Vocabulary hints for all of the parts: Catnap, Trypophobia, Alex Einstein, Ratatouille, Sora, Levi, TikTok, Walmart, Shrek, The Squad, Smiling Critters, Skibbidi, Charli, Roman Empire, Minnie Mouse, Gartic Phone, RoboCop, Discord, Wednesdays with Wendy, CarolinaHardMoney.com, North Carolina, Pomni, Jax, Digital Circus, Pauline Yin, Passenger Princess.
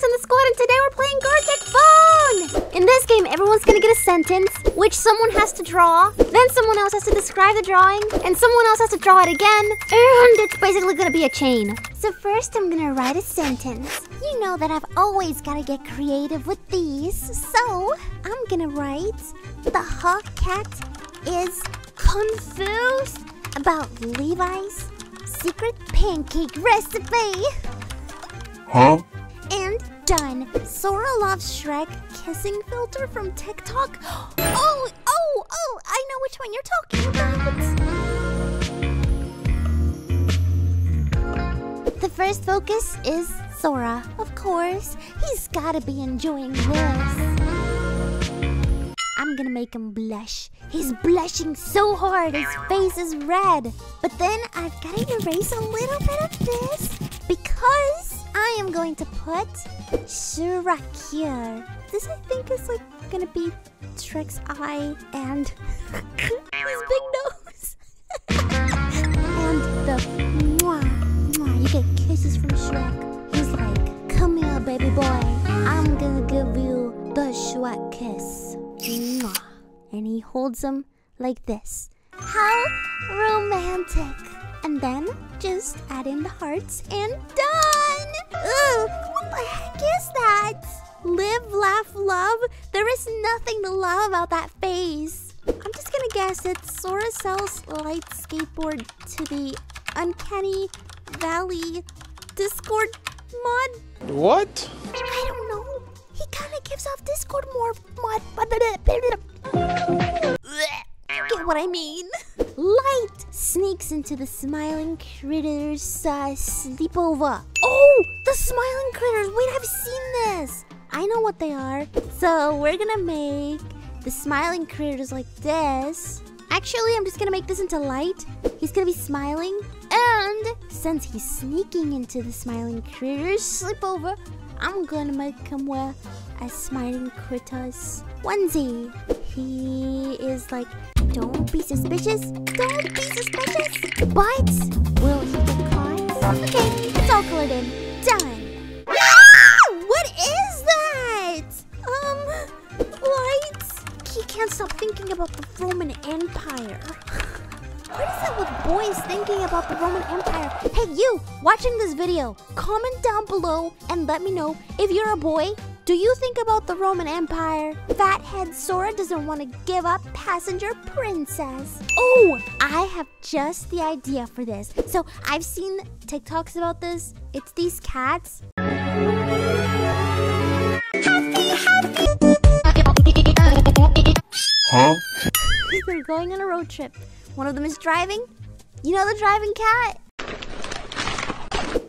Alex on the squad, and today we're playing Gartic Phone! In this game, everyone's gonna get a sentence, which someone has to draw, then someone else has to describe the drawing, and someone else has to draw it again, and it's basically gonna be a chain. So first, I'm gonna write a sentence. You know that I've always gotta get creative with these, so I'm gonna write, the hawk cat is confused about Levi's secret pancake recipe. Huh? And done. Sora loves Shrek kissing filter from TikTok. Oh, I know which one you're talking about. The first focus is Sora. Of course, he's gotta be enjoying this. I'm gonna make him blush. He's blushing so hard, his face is red. But then I've gotta erase a little bit of this because I am going to put Shrek here. This I think is like gonna be Shrek's eye and his big nose. And the mwah, mwah. You get kisses from Shrek. He's like, come here, baby boy. I'm gonna give you the Shrek kiss. Mwah. And he holds them like this. How romantic! And then just add in the hearts and done! Ugh, what the heck is that? Live, laugh, love? There is nothing to love about that face. I'm just gonna guess it's Sora sells light skateboard to the Uncanny Valley Discord mod. What? I don't know. He kind of gives off Discord mod. Get what I mean? Light sneaks into the Smiling Critters sleepover. Oh, the Smiling Critters. Wait, I've seen this. I know what they are. So we're gonna make the Smiling Critters like this. Actually, I'm just gonna make this into light. He's gonna be smiling. And since he's sneaking into the Smiling Critters sleepover, I'm gonna make him wear a Smiling Critters onesie. He is like, don't be suspicious, don't be suspicious. But will he get caught? Okay, it's all colored in. Done. Ah! What is that? Lights? He can't stop thinking about the Roman Empire. What is it with boys thinking about the Roman Empire? Hey, you, watching this video, comment down below and let me know if you're a boy. Do you think about the Roman Empire? Fathead Sora doesn't want to give up Passenger Princess. Oh, I have just the idea for this. So I've seen TikToks about this. It's these cats. Huh? They're going on a road trip. One of them is driving. You know the driving cat?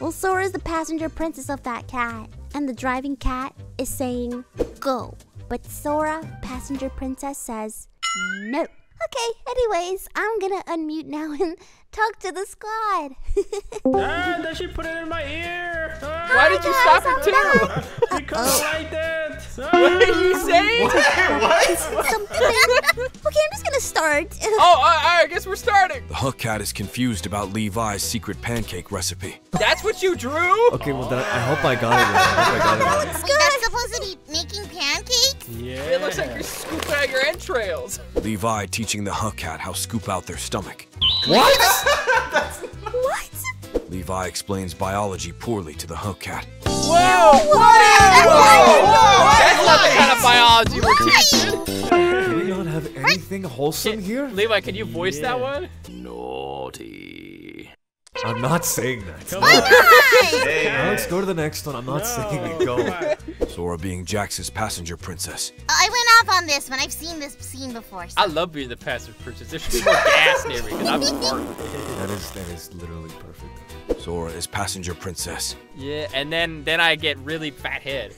Well, Sora is the passenger princess of that cat. And the driving cat is saying, go. But Sora, passenger princess, says, no. Okay, anyways, I'm gonna unmute now and talk to the squad. Ah, then she put it in my ear. Ah, why did you stop it too? Because I like that. What did you say? What? Okay, I'm just gonna start. I guess we're starting. The hawk cat is confused about Levi's secret pancake recipe. That's what you drew? Okay, well, that, I hope I got it right. That looks good. That's supposed to be making pancakes? Yeah. It looks like you're scooping out your entrails. Levi teaching the hawk cat how to scoop out their stomach. What? What? Levi explains biology poorly to the hawk cat. Whoa! Whoa! That's not the kind of biology we're teaching. Can we not have anything wholesome here? Levi, can you voice that one? Naughty. I'm not saying that. Come on. Hey, let's go to the next one. I'm not saying it. Go. Sora being Jax's passenger princess. I went off on this one. I've seen this scene before. So. I love being the passenger princess. There should be more gas near me because I'm That is literally perfect. Sora is passenger princess. Yeah, and then I get really fat head.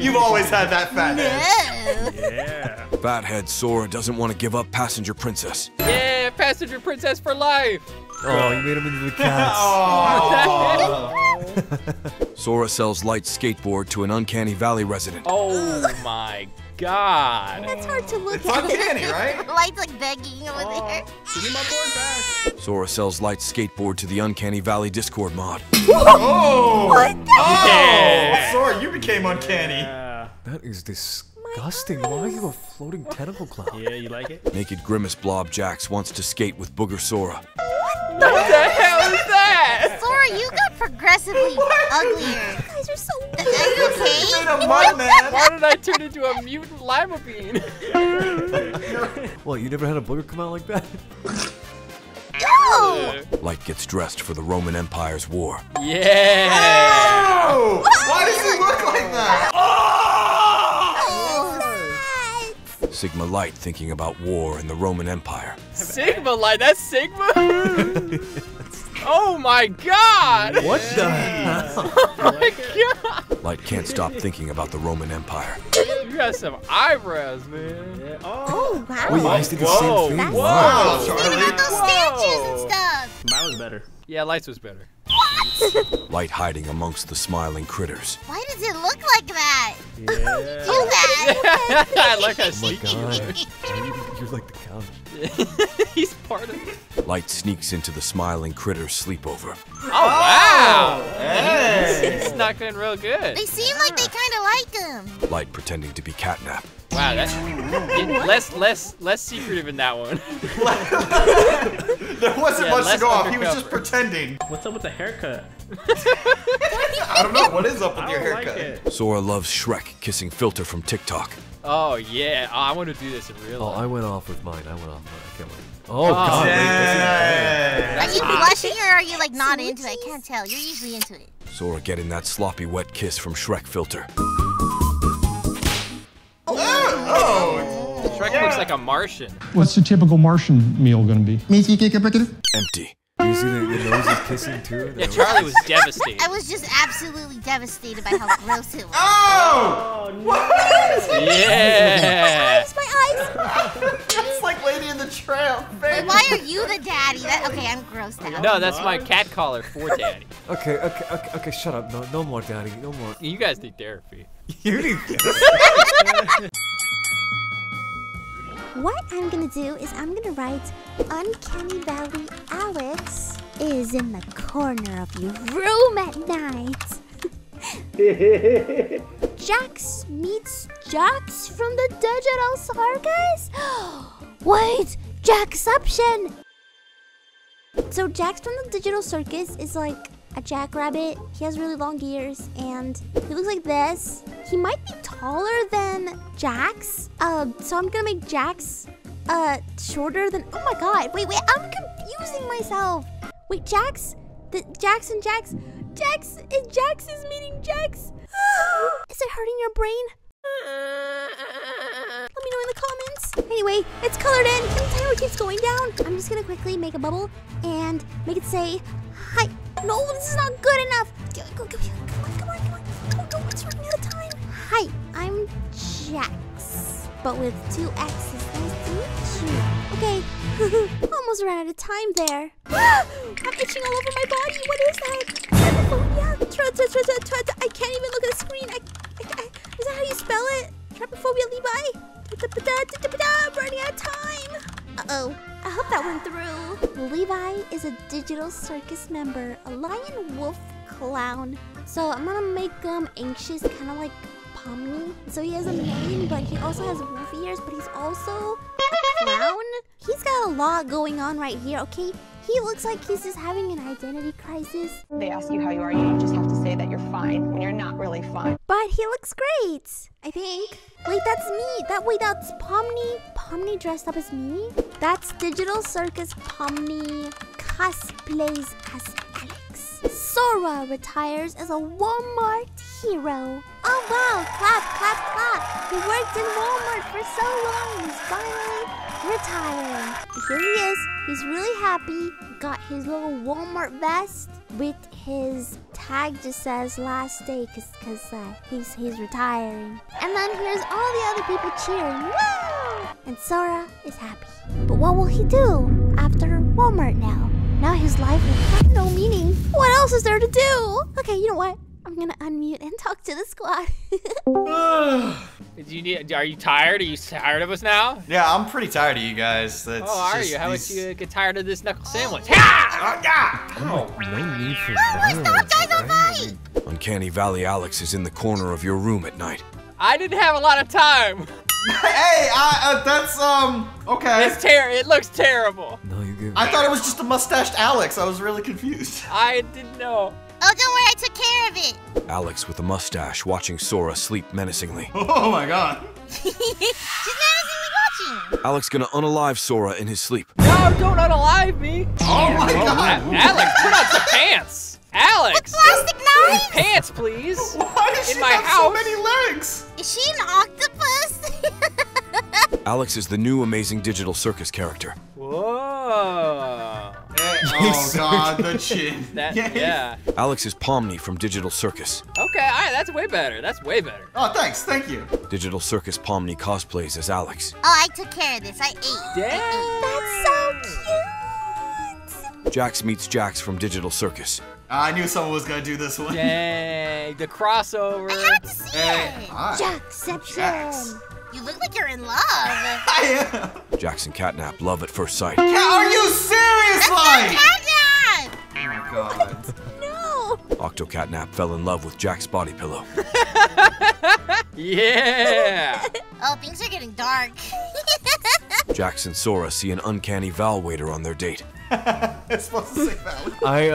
You've always had that fat head. Yeah. Fat head Sora doesn't want to give up passenger princess. Yeah, passenger princess for life. Oh, you made him into the cats. Oh. Sora sells light skateboard to an Uncanny Valley resident. Oh my god. That's hard to look at. It's uncanny, right? Light's like begging over there. Give me my board back. Sora sells light skateboard to the Uncanny Valley Discord mod. What? Oh. What the? Yeah. sorry, you became uncanny. Yeah. That is disgusting. Why are you a floating tentacle clown? Yeah, you like it? Naked Grimace Blob Jax wants to skate with Booger Sora. What the hell is that? Sora, you got progressively uglier. You guys are so weird. Are you okay? Why did I turn into a mutant lima bean? Well, you never had a booger come out like that? No! Light gets dressed for the Roman Empire's war. Yeah! Oh! Why does he look like that? Oh! Oh, Sigma Light thinking about war in the Roman Empire. Sigma Light? That's Sigma? Oh my god! What the hell? Oh my god! Light can't stop thinking about the Roman Empire. You got some eyebrows, man. Yeah. Oh, wow. Wait, you guys did the same thing? That's wow. He's thinking about those statues and stuff. Mine was better. Yeah, Light's was better. What? Light hiding amongst the smiling critters. Why does it look like that? Yeah. Oh, you do that. I like how sneaky you are. You're like the couch. He's part of it. Light sneaks into the smiling critters' sleepover. Oh, wow. Hey. He's knuckling real good. They seem like they kind of like him. Light pretending to be Catnap. Wow, that's less secretive in that one. There wasn't much to go off. He was just pretending. What's up with the haircut? I don't know. What is up with your haircut? Like Sora loves Shrek kissing Filter from TikTok. Oh yeah, I want to do this in real life. Oh, I went off with mine. I can't wait. Oh god. Yeah. Wait, are you blushing or are you like not into it? I can't tell. You're usually into it. Sora getting that sloppy wet kiss from Shrek Filter. Shrek looks like a Martian. What's the typical Martian meal gonna be? Empty. You see the noses kissing too? Yeah, Charlie was devastated. I was just absolutely devastated by how gross it was. Oh! No. What? Yeah! My eyes! It's like Lady in the Tramp. Like, why are you the daddy? Okay, I'm grossed out. No, that's my cat collar for daddy. Okay, shut up. No more daddy, no more. You guys need therapy. You need therapy. What I'm gonna do is I'm gonna write Uncanny Valley Alex is in the corner of your room at night. Jax meets Jax from the Digital Circus? Wait, Jaxception! So Jax from the Digital Circus is like a jackrabbit. He has really long ears and he looks like this. He might be taller than Jax. So I'm gonna make Jax shorter than, oh my god. Wait, I'm confusing myself. Wait, Jax is meeting Jax. Is it hurting your brain? Let me know in the comments. Anyway, it's colored in and the timer keeps going down. I'm just gonna quickly make a bubble and make it say hi. No, this is not good enough. Come on. Don't what's running out of time. Hi, I'm Jax, but with 2 X's. Nice to meet you. Okay, almost ran out of time there. I'm itching all over my body. What is that? Trypophobia. I can't even look at the screen. Is that how you spell it? Trypophobia, Levi. I'm running out of time. Uh-oh. I hope that went through. Levi is a Digital Circus member, a lion, wolf, clown. So I'm gonna make him anxious, kind of like Pomni. So he has a mane, but he also has wolf ears, but he's also a clown. He's got a lot going on right here, okay? He looks like he's just having an identity crisis. They ask you how you are, you just have to say that you're fine when you're not really fine. But he looks great, I think. Wait, that's me. That's Pomni. Pomni dressed up as me. That's Digital Circus Pomni cosplays as Alex. Sora retires as a Walmart hero. Oh wow, clap. He worked in Walmart for so long, he's finally retiring. Here he is. He's really happy. Got his little Walmart vest with his tag just says last day because he's retiring. And then here's all the other people cheering. Woo! And Sora is happy. But what will he do after Walmart now? Now his life will have no meaning. What else is there to do? Okay, you know what? I'm gonna unmute and talk to the squad. Are you tired? Are you tired of us now? Yeah, I'm pretty tired of you guys. That's are you? How about you get tired of this knuckle sandwich? Oh, no need for that. Stop, guys, I'll fight! Uncanny Valley Alex is in the corner of your room at night. I didn't have a lot of time. Hey, that's, okay. It's it looks terrible. No, you're good. I thought it was just a mustached Alex. I was really confused. I didn't know. Oh, don't worry, I took care of it. Alex with a mustache watching Sora sleep menacingly. Oh my god. She's menacingly watching. Alex gonna unalive Sora in his sleep. No, don't unalive me. Oh my god. Alex, put on the pants. Alex! With plastic knives? Pants, please. Why does she have so many legs? Is she an octopus? Alex is the new Amazing Digital Circus character. Whoa. Oh god, the chin. Yeah. Alex is Pomni from Digital Circus. Okay, all right, that's way better. That's way better. Oh, thanks. Thank you. Digital Circus Pomni cosplays as Alex. Oh, I took care of this. I ate. Dang. That's so cute. Jax meets Jax from Digital Circus. I knew someone was gonna do this one. Yay, the crossover. I had to see it. Jaxception. You look like you're in love. I am. Jax and Catnap, love at first sight. Are you serious, like? Catnap! Oh my god. No. Octocatnap fell in love with Jax's body pillow. Yeah. Oh, things are getting dark. Jax and Sora see an uncanny Val waiter on their date. It's supposed to say Val. I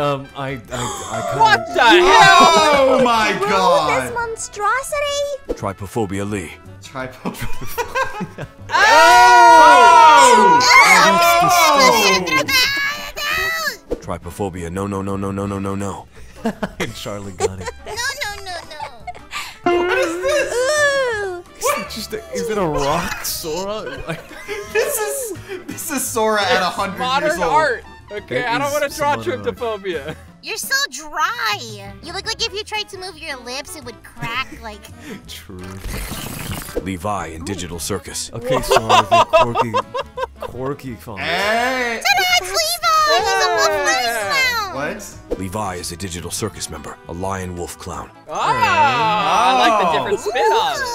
what the hell? Oh my god! This monstrosity. Trypophobia Lee. Trypophobia. Oh! Trypophobia. No! No! No! No! No! No! No! No! And Charlie got it. Just is it a rock, Sora? this is Sora at 100 years old. Modern art. Okay, I don't want to draw trypophobia. You're so dry. You look like if you tried to move your lips, it would crack like. True. Levi in Digital Circus. Okay, Sora, quirky phone. Hey! Ta-da, it's Levi. He's a wolf clown. What? Levi is a Digital Circus member, a lion wolf clown. Oh, I like the different spin on it.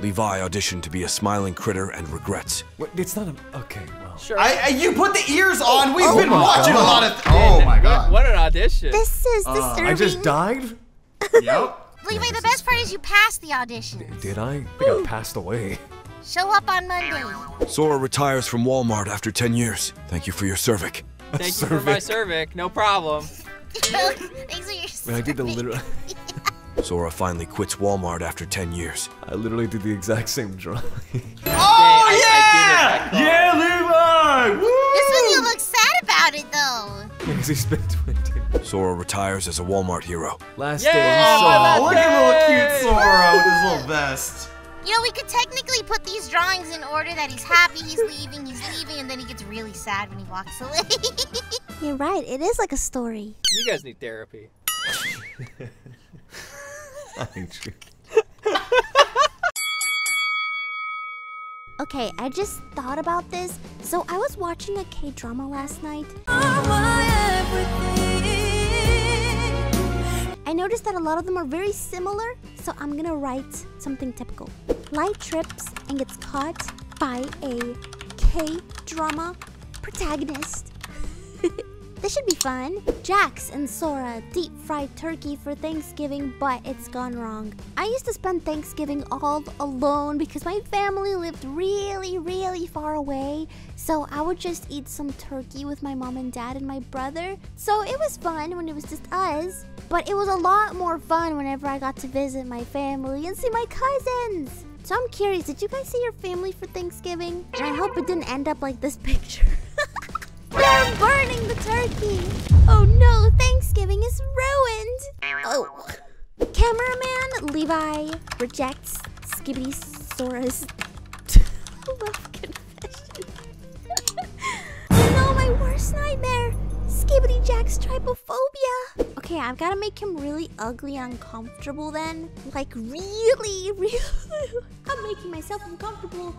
Levi auditioned to be a smiling critter and regrets. Wait, it's not a... Okay, well... Sure. You put the ears on! We've been watching a lot of... Oh my god. What an audition. This is disturbing. I just died? Yep. Levi, the best part is you passed the audition. Did I? I think I passed away. Show up on Monday. Sora retires from Walmart after 10 years. Thank you for your cervic. Thank you for my cervic. No problem. Thanks for your cervic. I did the literal... Sora finally quits Walmart after 10 years. I literally did the exact same drawing. Oh, yeah! Yeah, Levi! Woo! This one you look sad about it, though. Because he spent 20. Sora retires as a Walmart hero. Last day on Sora. Look at little cute Sora with his little vest. You know, we could technically put these drawings in order that he's happy, he's leaving, and then he gets really sad when he walks away. You're right, it is like a story. You guys need therapy. I hate you. Okay, I just thought about this. So I was watching a K-drama last night. I noticed that a lot of them are very similar, so I'm gonna write something typical. Light trips and gets caught by a K-drama protagonist. This should be fun. Jax and Sora deep fried turkey for Thanksgiving, but it's gone wrong. I used to spend Thanksgiving all alone because my family lived really, really far away. So I would just eat some turkey with my mom and dad and my brother. So it was fun when it was just us, but it was a lot more fun whenever I got to visit my family and see my cousins. So I'm curious, did you guys see your family for Thanksgiving? And I hope it didn't end up like this picture. They're burning the turkey! Oh no, Thanksgiving is ruined! Oh. Cameraman Levi rejects Skibbidi Sora's love confession. You know, my worst nightmare! Skibbidi Jack's trypophobia! Okay, I've gotta make him really ugly and uncomfortable then. Like, really. I'm making myself uncomfortable.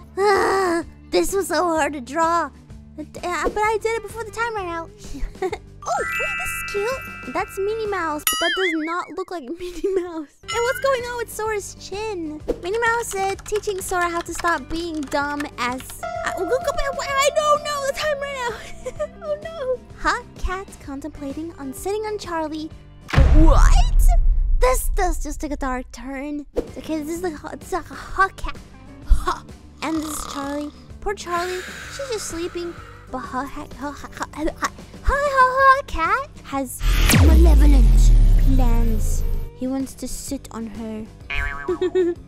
This was so hard to draw. But I did it before the time ran out. Oh, wait, this is cute. That's Minnie Mouse, but that does not look like Minnie Mouse. And what's going on with Sora's chin? Minnie Mouse said teaching Sora how to stop being dumb as... I don't know, the time ran out. Oh no. Hot cat contemplating on sitting on Charlie. What? This does just take a dark turn. Okay, this is like a hot cat. Ha! And this is Charlie. Poor Charlie, she's just sleeping. But her cat has malevolent plans. He wants to sit on her.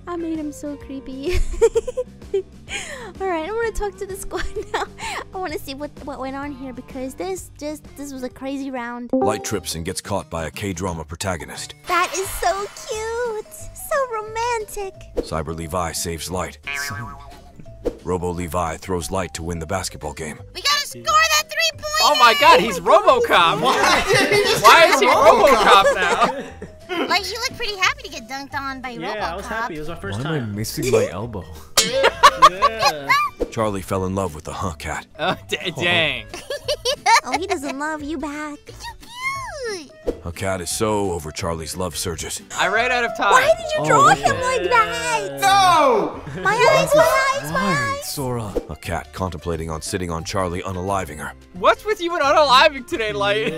I made him so creepy. Alright, I want to talk to the squad now. I want to see what went on here because this was a crazy round. Light trips and gets caught by a K-drama protagonist. That is so cute. So romantic. Cyber Levi saves Light. Robo Levi throws Light to win the basketball game. We gotta score that 3 points! Oh my god, he's RoboCop! Why is he RoboCop now? Like, you look pretty happy to get dunked on by RoboCop. Yeah, I was happy. It was my first time. Why am I missing my elbow? Yeah. Charlie fell in love with the cat. Dang. Oh, he doesn't love you back. You're cute. Her cat is so over Charlie's love surges. I ran out of time. Why did you draw him like that? No! My eyes! Sora. A cat contemplating on sitting on Charlie, unaliving her. What's with you and unaliving today, Light?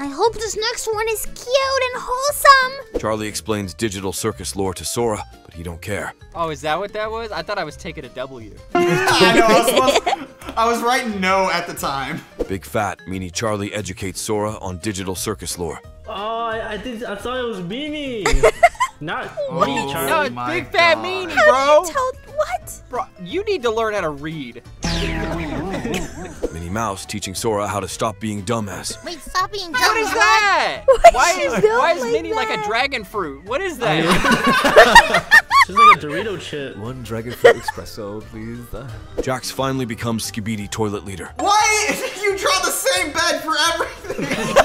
I hope this next one is cute and wholesome. Charlie explains Digital Circus lore to Sora, but he don't care. Oh, is that what that was? I thought I was taking a W. I know, I was writing no at the time. Big Fat, meaning Charlie educates Sora on Digital Circus lore. Oh, I thought it was Minnie. Not me, Charlie. No, it's Big Fat Minnie, bro. How do you tell, what? Bro, you need to learn how to read. Minnie Mouse teaching Sora how to stop being dumbass. Wait, stop being dumbass? What is that? Why is Minnie like a dragon fruit? What is that? She's like a Dorito chip. One dragon fruit espresso, please. Jax finally becomes Skibbidi toilet leader. Why? You draw the same bed for everything.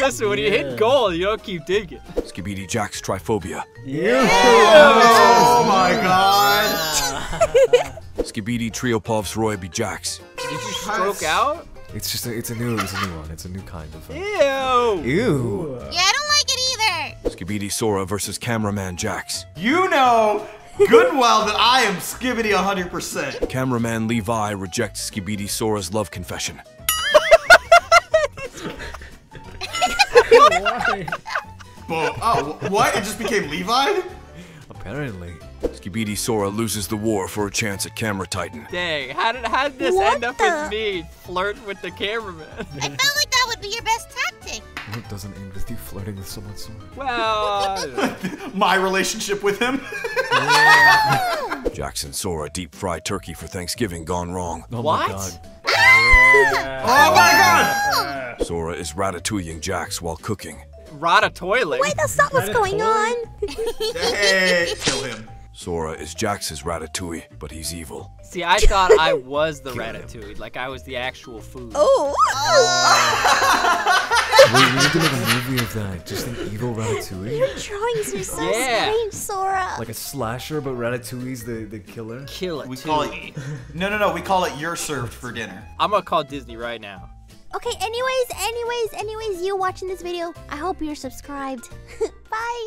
Listen, when you hit goal, you don't keep digging. Skibbidi Jax Trypophobia. Yeah. Oh my god. Skibbidi Triopov's Roy B. Jax. Did you stroke out? It's just, it's a new one. It's a new kind of. Ew. Ew. Yeah, I don't like it either. Skibbidi Sora versus Cameraman Jax. You know good and well that I am Skibbidi 100%. Cameraman Levi rejects Skibbidi Sora's love confession. Why? Oh, what? It just became Levi? Apparently. Skibbidi Sora loses the war for a chance at Camera Titan. Dang, how did this end up with me flirt with the cameraman? I felt like that would be your best tactic. It doesn't end with you flirting with someone so much. Well... my relationship with him? Yeah. Jackson Sora deep-fried turkey for Thanksgiving gone wrong. Oh what? My god. Oh my god! Sora is ratatouilleing Jax while cooking. Ratatouille? Wait, that's not what's going on! Hey, kill him. Sora is Jax's ratatouille, but he's evil. See, I thought I was the ratatouille, like I was the actual food. Oh! Wait, we need to make a movie of that, just an evil ratatouille? Your drawings are so strange, Sora. Like a slasher, but ratatouille's the killer? Kill it. We call it. No, we call it You're Served for Dinner. I'm gonna call Disney right now. Okay, anyways, you watching this video, I hope you're subscribed. Bye!